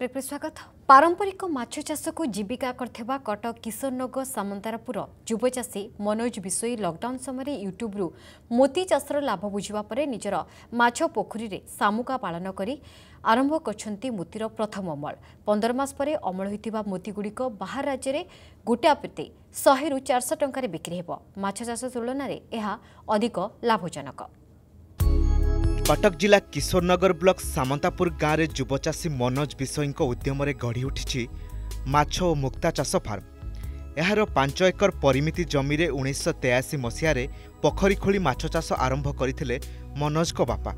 प्रिय स्वागत पारंपरिक माछ चाष को जीविका करथेबा कटक किशोरनगर सामंतारापुर युवचाषी मनोज विषोई लॉकडाउन समय यूट्यूब रु मोती चाषर लाभ बुझिबा परे निजर माछ पोखरी रे सामुका पालन करी आरंभ करछंती मोतीर प्रथम अमल 15 मास परे अमल होइतिबा मोती गुड़िक बाहर राज्य रे गोटा प्रति 100 रु 400 टंका रे बिक्री हेबो। माछ चाष तुलन रे एहा अधिक लाभजनक। कटक जिला किशोरनगर ब्लॉक सामंतापुर गाँव में युवचाषी मनोज विषोई उद्यम गढ़ी उठी माछ और मुक्ता चाष फार्म। यार 5 एकर परिमिति जमी रे 1983 मसीह पोखरी खोली माछ चाष आरंभ करथिले मनोज को बापा।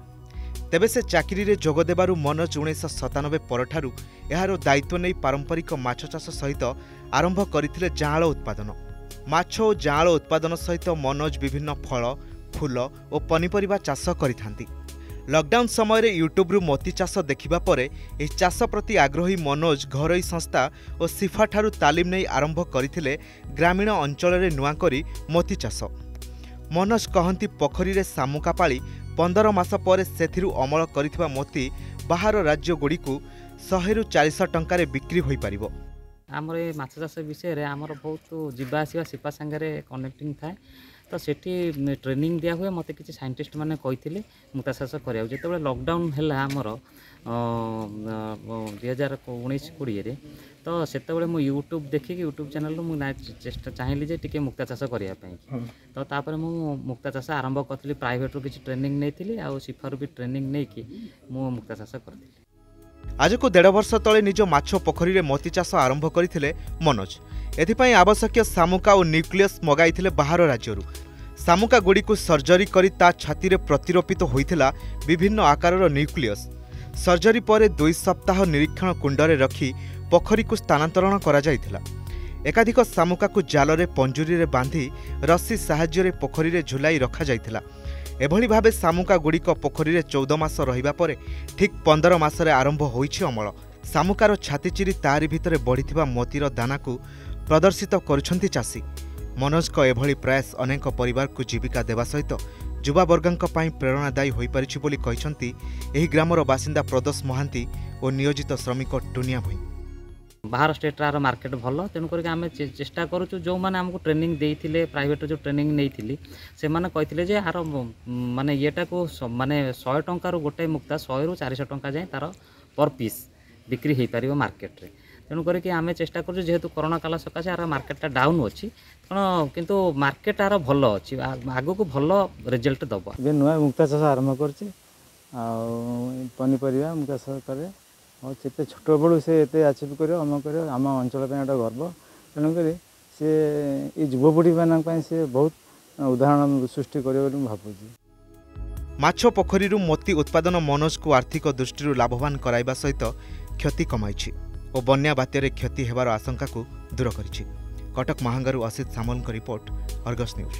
तेबे से चाकरी रे जोग देबारु मनोज 1997 परठारु यार दायित्व नहीं पारंपरिक माछ चाष सहित आरंभ करथिले जांळ उत्पादन। माछ और जांळ उत्पादन सहित मनोज विभिन्न फल फूल और पनीपरिबा चाष करथांती। लॉकडाउन समय यूट्यूब रु मोती चाष देखिबा परे ए चाष प्रति आग्रही मनोज घरोई संस्था और सिफा ठारु तालीम नै आरंभ करथिले ग्रामीण अंचल रे नुआ करी मोती चाष। मनोज कहंती पोखरी रे सामुका पाली 15 मास परे सेथिरु अमल करिथिबा मोती बाहर राज्य गुडी को 100 रु 400 टंका रे बिक्री होई परिबो। हमर ए माछ चाष विषय रे हमर बहुत जिबा आसीबा सिफा संगे कनेक्टिंग थाए तो सेठी ट्रेनिंग दिया हुए मत कि साइंटिस्ट मैंने कही मुक्ता चाष कराया। जो लॉकडाउन है आमर 2019-20 तो सेतबे मु यूट्यूब देखिक यूट्यूब चैनल मुझे चाहिए जे टी मुक्ता चाष करने तो तापर मु मुक्ता चाष आरंभ करी प्राइवेट रु कि ट्रेनिंग नहीं आ सिफारू भी ट्रेनिंग नहीं मुक्ता चाष करी। आज को 1.5 वर्ष तले निज माछ पोखरी रे मोती चाष आरंभ करथिले मनोज। एथिपाई आवश्यक सामुका और न्यूक्लियस मगाइथिले बाहर राज्यरू। सामुका गुडी को सर्जरी करी ता छाती रे प्रतिरोपित होइथिला विभिन्न आकारर न्यूक्लियस। सर्जरी परे 2 सप्ताह निरीक्षण कुंडरे रखी पोखरी को स्थानांतरण करा जाइथिला। एकाधिक सामुका को जाल रे पंजुरी रे बांधी रस्सी सहाय्य रे पोखरी रे झुलाई रखा जाइथिला। एभली भावे सामुका गुड़िक पोखरी रे 14 मास रहिबा परे ठीक 15 मास रे आरंभ होईछि अमल। सामुकार छाती चिरी तारी भितरे बढ़िथिबा मोतीर दाना को प्रदर्शित करुछंती चासी। मनोज को एभली प्रयास अनेक परिवार को जीविका देवा सहित युवावर्गक पई प्रेरणादायी होई परिछि बोली कहिसंती एही ग्रामर बासिंदा प्रदोष महांती और नियोजित श्रमिक टुनिया भई। बाहर स्टेट्र मार्केट भल तेणुक आम चेषा करूँ जो मैंने आमको ट्रेनिंग देते प्राइवेट जो ट्रेनिंग नहीं से कहते जे यार माने येटा को माने 100 टंकार गोटे मुक्ता 100 रु 400 टंका जाए तार पर पीस बिक्री हो पार मार्केट रे। तेणुक आम चेषा करूँ जेहेतु कोरोना काल सकाशे यार मार्केटा डाउन अच्छी तेना कितु मार्केट यार भल अच्छी आग को भल रिजल्ट दब। नुआ मुक्ता चाष आरंभ करनीपरिया मुक्ता चाष करे और जिते छोट बड़ू से ये आचिव कर आम अंचल गर्व। तेणुक सी युवपीढ़ी मान से बहुत उदाहरण सृष्टि करूँ। माछ पोखरी मोती उत्पादन मनोज को आर्थिक दृष्टि लाभवान कराइबा सहित क्षति कमाई और बन्या बात्यारे क्षति हेबार आशंका को दूर करिछि। कटक महांगारू Asit Samal report Argus news.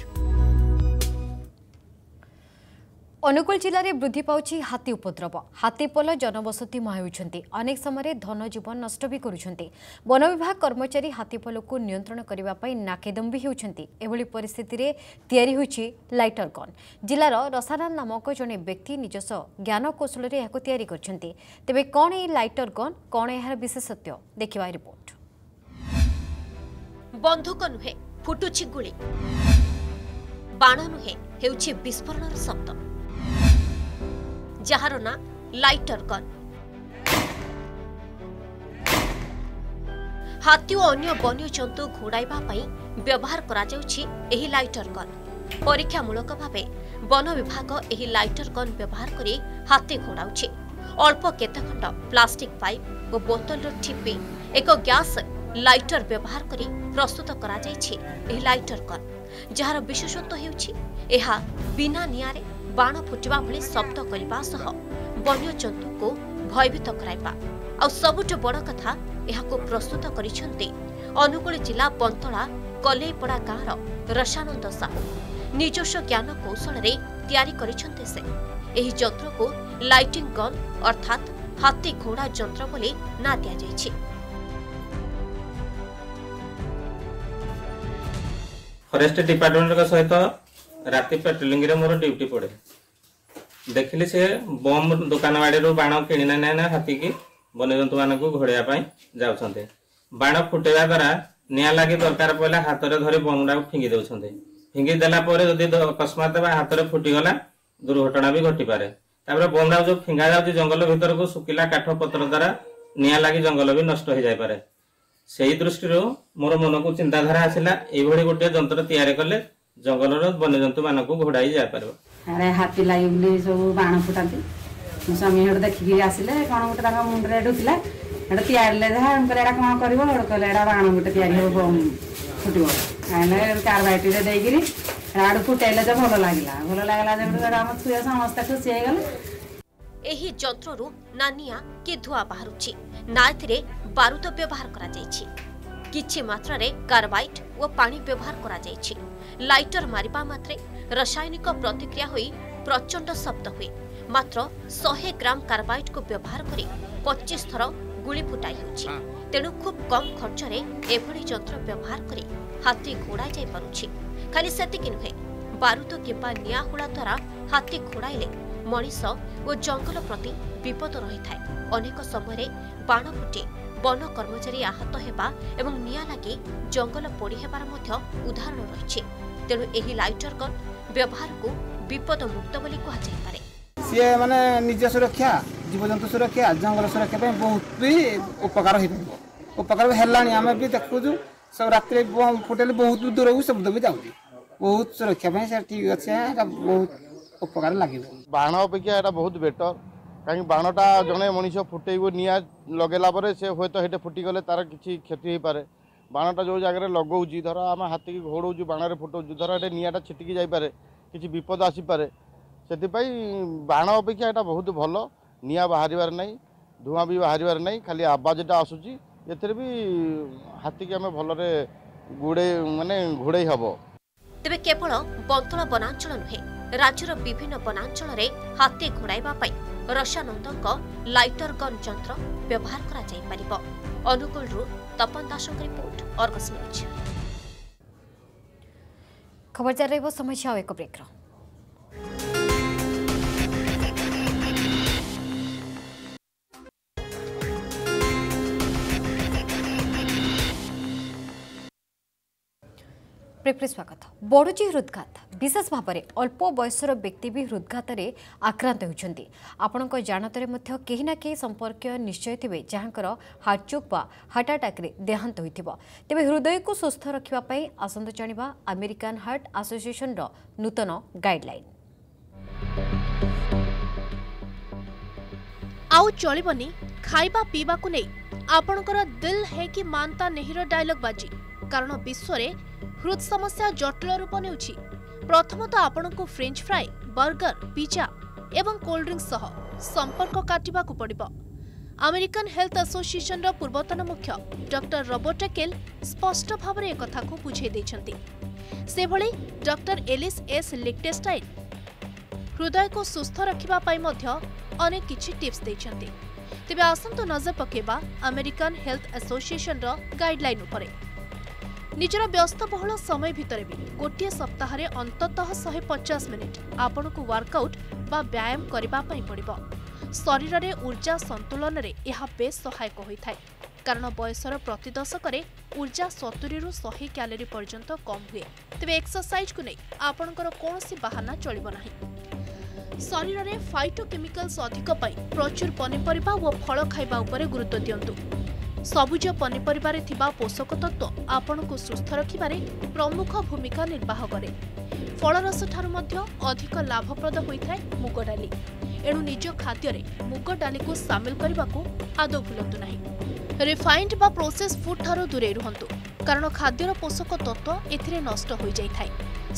Angul जिले में वृद्धि पाउछि हाथी उपद्रव। हाथीपल जनबसती मायुंट अनेक समय धनजीवन नष्ट भी करुंट। वन विभाग कर्मचारी हाथीपल को नियंत्रण करने नाकेदम्बी होती परिस्थिति रे तैयारी होछि लाइटर गन। जिलार रसानाल नामक जड़े व्यक्ति निजस्व ज्ञान कौशल या तैयारी करछंती। तेबे कौन ए लाइटर गन कौन यार विशेषत्व देखिबा रिपोर्ट। बंधुक नुहे फुटुछि गुली बाण नुहे हेउछि विस्फोरण शब्द जहार ना लाइटर गन। हाथी और अन्य वन्य जंतु घोड़ाइबा पई व्यवहार करा जाउछि एही लाइटर गन। परीक्षामूलक भावे वन विभाग एही लाइटर गन व्यवहार करी हाथी घोड़ाउछि। अल्प केतखंड प्लास्टिक पाइप और बोतल ठिपी एक गैस लाइटर व्यवहार करी प्रस्तुत करा जाइछि एही लाइटर गन। जहार विशेषत्व हेउछि एहा बिना नियारे बाण फुटवा भली शब्द करने सह वन्य जंतु को भयभीत कराइबा आ सबुठ बड़ कथा यहाको प्रस्तुत करिसेंते अनुगुल जिला बंतला कलेपड़ा गाँवर रसानंद साहू। निजस्व ज्ञान कौशल रे तैयारी करिसेंते से एही जंत्र को लाइटिंग गन अर्थात हाथी घोड़ा जंत्र बोली ना दिया जायछि। फॉरेस्ट डिपार्टमेंट का सहित राति पेट्रोलिंग मोर ड्यूटी पड़े देखिली से बम दुकान बाड़ी बाण कि हाथी की वन्यजंतु मान को घोड़ापी जाते बाण फुटेवा द्वारा निआं लगे दरकार पड़ा हाथ में धरी बमुड़ा को फिंगी दौरान फिंगी देलापर जदि अकस्मात हाथ में फुटिगला दुर्घटना भी घटीपे। तापर बमुड़ा जो फिंगा जाऊँच जंगल भीतर को सुखिला काठ पत्र द्वारा निआं लगी जंगल भी नष्ट हो जापे। से ही दृष्टि मोर मन को चिंताधारा आसला ये गोटे जंत्र तैयारी कले जंगल वन्यजंतु मान को घोड़ाई जापर। हाथी लगे सब बाण फुटा मो स्वामी देखिकी आसिले कौन गोटे मुंडे डुला याड़े जहाँ कौन कर बाण गोटे या फुटब कार्बाइट देकर आड़ फुटेले तो भल लगला जब छुआ समस्ते खुशी हो गले। जंत्रु ना निआ कि धुआ बाहु ना ए बारूद व्यवहार कर कार्बाइट और पा व्यवहार कर लाइटर मारिबा मात्रे रासायनिक प्रतिक्रिया होई प्रचंड शब्द हुए। मात्र 100 ग्राम कार्बाइड को व्यवहार करी 25 थर गुली फुटाई हो तेणु खूब कम खर्च रे एभली यंत्र व्यवहार करी हाथी घोड़ा जाई पारुछि। खाली सेतिक नुहे बारूद किंबा निआं हुड़ा द्वारा हाथी घोड़ाइले मनीष और जंगल प्रति विपद रही थाए। अनेक समय बाण फुटे वन कर्मचारी आहत हेबा एवं निआं लागे जंगल पोड़ी हेबार मध्य उदाहरण रहिछि। तेणु एही लाइटर गन व्यवहार को विपद मुक्त बोली कहुपे। सी मैंने निज सुरक्षा जीवजंतु सुरक्षा जंगल सुरक्षा बहुत भी उपकार होपकार भी देखुचु। सब रात फुटेल बहुत दूर को शब्द भी जाऊँगी बहुत सुरक्षा ठीक अच्छे बहुत उपकार लगे। बाण अपेक्षा यहाँ बहुत बेटर कहीं बाणटा जड़े मनीष फुटेब निआ लगेला से हूँ तो फुटीगले तार किसी क्षति हो पाए। बाणटा जो जगह लगौच धर आम हाथी की घोड़ौचु बाण फुटाऊ धर ये निआँटा छिटिकी जापे किसी विपद आसपे से बाण अपेक्षा यहाँ बहुत भल निआं बाहर ना धूआं भी बाहर ना खाली आवाजटा आसूसी ये भी हाथी की आम भलरे गुड़े मानने घोड़े हम। तेज केवल बंतल वनांचल नुहे राज्यर विभिन्न वनांचल में हाथी घोड़ाइवाई रसानंद लाइटर गन यंत्र व्यवहार कर। अनुकूल Tapan Das report Argus News. खबर जारी रही समय से एक ब्रेक। ब्रेक स्वागत। बढ़ुची हृदघात विशेष भाव में अल्प बयसर व्यक्ति भी हृदघात आक्रांत होती आपण जानतर कहीं ना कहीं संपर्क निश्चय थे जहां हार्टचोक व हार्ट आटाक देहांत हो तेज हृदय को सुस्थ रखापी आसत जाना अमेरिकन हार्ट एसोसिएशन नूतन गाइडलाइन आउ चलबनी खाइबा पीवा को नहीं आपणकर दिल है कि मानता नहीं डायलॉग बाजी कारण विश्व में हृद समस्या जटिल रूप ने प्रथमतः आपण को फ्रेंच फ्राई बर्गर पिज्जा एवं कोल्ड ड्रिंक्स संपर्क काटिबा को पड़िबो। अमेरिकन हेल्थ एसोसिएशन रो पूर्वतन मुख्य डॉक्टर रॉबर्ट केल स्पष्ट भाव में एक को बुझे देछंती। से भले डॉक्टर एलिस एस लिक्टेस्टाइन हृदय को सुस्थ रखिबा पाई मध्य अनेक किछि टिप्स देछंती। तबे आसंतो नजर पकेबा अमेरिकन हेल्थ एसोसिएशन रो गाइडलाइन उपरे। निजर व्यस्तबहुल समय भितर भी गोटे सप्ताह रे अंततः 150 मिनिट आपण को वर्कआउट बा व्यायाम करबा पई पड़िबो। शरीर रे ऊर्जा संतुलन रे यह बेस सहायक होइथाय कारण बयसर प्रति दशक रे ऊर्जा 70 रु 100 कैलोरी पर्यंत कम हुए। तबे एक्सरसाइज को नै आपणकर कोनोसी बहाना चलिबो नाही। शरीर रे फाइटोकेमिकल्स अधिक पई प्रचुर पनीपरिबा व फल खाइबा ऊपर गुरुत्व दियंतु। सबुज पनीपरिबा रे थिबा पोषक तत्व आपण को सुस्थ रखिबारे प्रमुख भूमिका निर्वाह करे। फल रस ठारू मध्य अधिक लाभप्रद होइथाय मुग डाली एणु निज खाद्य रे मुग डाली को शामिल करबा को आदौ भूलंतु नाही। रिफाइंड बा प्रोसेस फूड ठारू दूरे रहंतु कारण खाद्यर पोषक तत्व एथिरे नष्ट होई जाइथाय।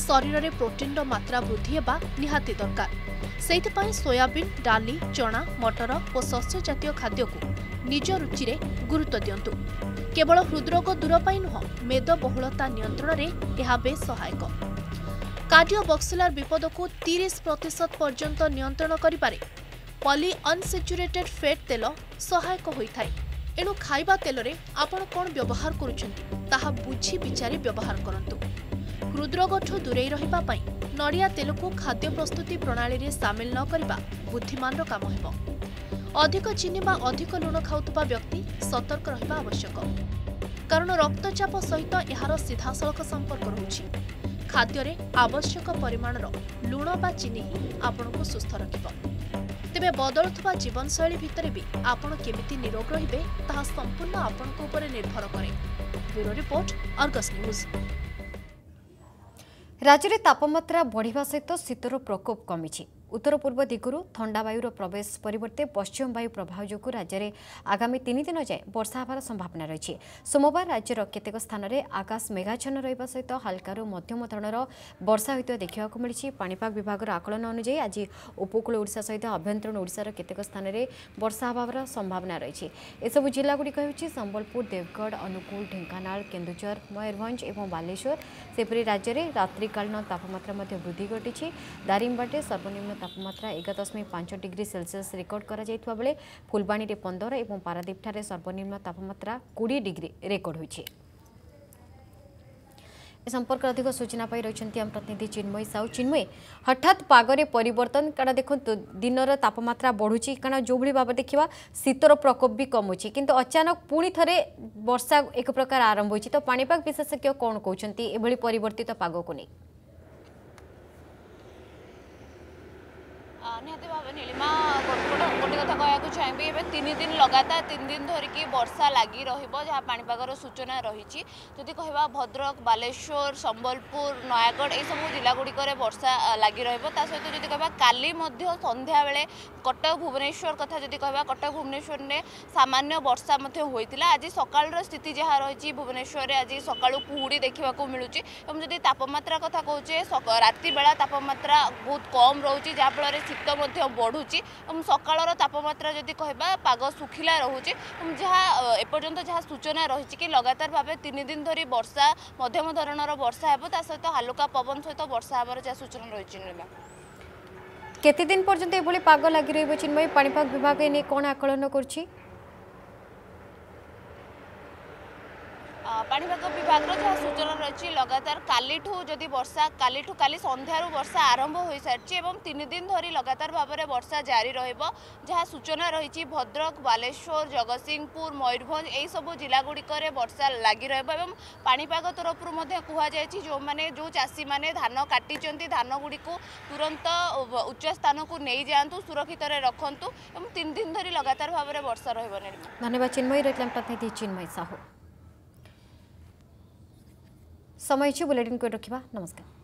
शरीर रे प्रोटीन रो मात्रा वृद्धि हेबा निहाती दरकार। सेहित पई सोयाबीन डाली चना मटर और शस्य जातीय खाद्य को निज रुचि रे गुरुत्व दियंतु। केवल हृदरोग दूर पाई नुह मेद बहुलता नियंत्रण रे यह बे सहायक। कार्डियोवास्कुलर विपद को 30% पर्यंत नियंत्रण करिपारे पॉली अनसैचुरेटेड फैट तेल सहायक होइथाय। एणु खाइबा तेल रे आपण कोन व्यवहार करूछंती ताहा बुझी विचारी व्यवहार करंतु। हृदरोगठू दूरेई रहिबा पाई नडिया तेल को खाद्य प्रस्तुति प्रणाली रे शामिल न करिबा बुद्धिमान रो काम हेबो। अधिक चीनी बा अधिक लुण खाउतबा व्यक्ति सतर्क रहिबा आवश्यक, कारण रक्तचाप सहित यार सीधासख संपर्क रहुछि। खाद्यरे आवश्यक परिमाणर लुण बा चीनी ही आपनको सुस्थ रखिबो। तेबे बदलथबा जीवनशैली भितरे भी आपण केमिति निरोग रहिबे ताहा संपूर्ण आपनको ऊपर निर्भर करे। Bureau report, Argus news. राज्य में तापमात्रा बढ़िया सहित शीतर प्रकोप कमी। उत्तर पूर्व दिगुरु ठंडा वायुर प्रवेश परिवर्ते पश्चिम वायु प्रभाव जोगु राज्य में आगामी 3 दिन जाए वर्षा होवार संभावना रही। सोमवार राज्यर केतेक स्थान में आकाश मेघाच्छन्न रहिबा सहित हल्का मध्यम धरणर वर्षा होता देखा मिली। पाणीपाग विभाग आकलन अनुसार आज उपकूल ओडिशा सहित अभ्यंतरण ओडिशार केतेक स्थान में वर्षा होवार संभावना रही। एसबू जिलागुड़िक संबलपुर, देवगढ़, अनुगुल, ढेंकानाल, केन्दुझर, मयूरभंज और बालेश्वर। सेपरी राज्य में रात्रिकालन तापमात्रा वृद्धि घटी। दारिंगबाड़े सर्वनिम्न तापमात्रा 11.5 डिग्री सेल्सियस रेकर्ड करा बेले फुलबाणी 15 और पारादीप ठारे सर्वनिम्न तापमात्रा 20 डिग्री रेकर्ड होइछि। ए संपर्क अधिक सूचना पाई रही आम प्रतिनिधि चिन्मय साहू। चिन्मय, हठात पागरे परिवर्तन कारण देखो दिनर तापमात्रा बढ़ुची, कारण जो भी भाव देखा शीतर प्रकोप भी कमुची, किंतु अचानक पुणी थे वर्षा एक प्रकार आरंभ होइछि। तो पाणीपाग विशेषज्ञ कौन कहते एभली परिवर्तित पाग को नहीं? निहती भाव नीलिमा गोटे कथा कहवाक चाहिए। एवं 3 दिन लगातार 3 दिन धरिकी वर्षा लगी रहा पाणीपागर सूचना रही। जदि कहवा भद्रक, बालेश्वर, संबलपुर, नयागढ़ यू जिलागुड़िक वर्षा लगी रहा। सहित जदि कहवा काली संध्या बेले कटक भुवनेश्वर कथा जदि कहवा कटक भुवनेश्वर में सामान्य वर्षा होता। आज सकाल स्थिति जहाँ रही भुवनेश्वर में आज सकाल कुहुड़ी देखा मिलूँ। और जदि तापमात्रा कथा कहे राति बेला तापमात्रा बहुत कम रही जहाँफल शीत बढ़ुची। सकाल तापमात्रा जदि कहवा पाग सुखिला रहुची। जहाँ एपर्यंत जहाँ सूचना रही कि लगातार भाव 3 दिन धरी वर्षा मध्यम धरणर वर्षा हेबो ता सहित हल्का पवन सहित वर्षा हेबार जहाँ सूचना रही। नीलिमा, केते दिन पर्यंत एभली पाग लगी रहिबो? चिन्मय, पाणीपाग विभाग एने कोन आकलन करछि? पाणीपाग विभाग जहाँ सूचना रही लगातार काली संध्यारू वर्षा आरंभ हो सारी और 3 दिन धरी लगातार भाव में वर्षा जारी रहिबो। जहाँ सूचना रही भद्रक, बालेश्वर, जगतसिंहपुर, मयूरभंज यही सब जिलागुड़िक वर्षा लगी रहा। पाणीपाग तरफ कहुई जो मैंने जो चाषी मैंने धान काटी धानगुड़ी तुरंत उच्च स्थान को नहीं जातु, सुरक्षित रखु। 3 दिन धरी लगातार भाव में वर्षा रही। धन्यवाद चिन्मयी। रही प्रतिनिधि चिन्मयी साहू। समय बुलेटिन को रखा। नमस्कार।